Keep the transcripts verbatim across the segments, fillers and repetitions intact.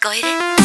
Let's go ahead.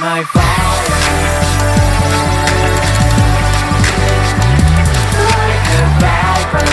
My fire, like a viper.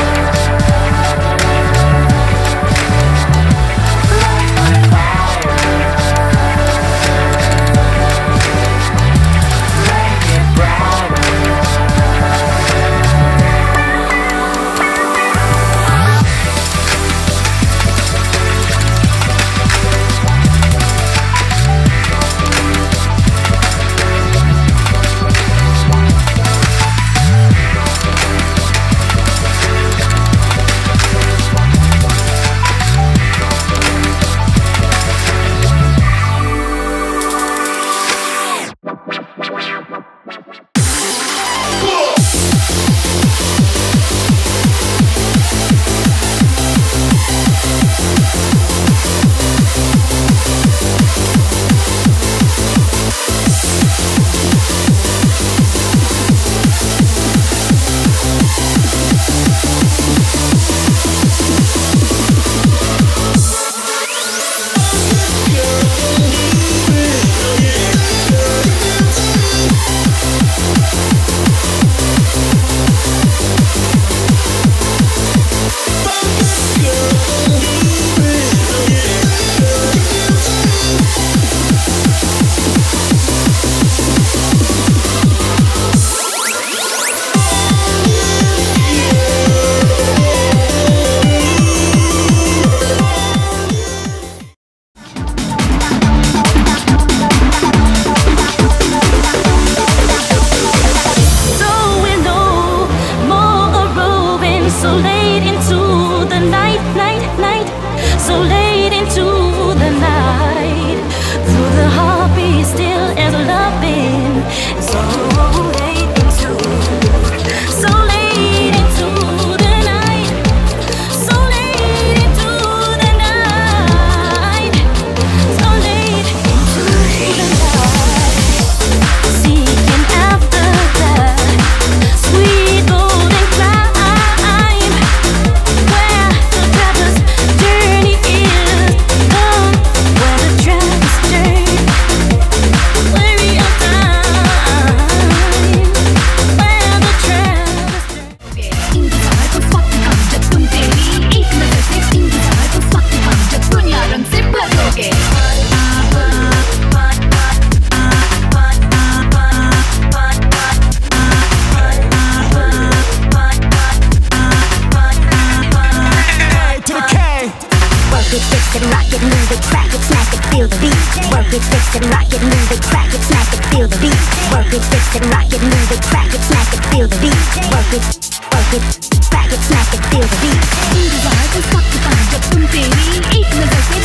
Work it, work it, back it, smack it, feel the beat. Indivisible, fuck the band, jab tum teri ek nazar se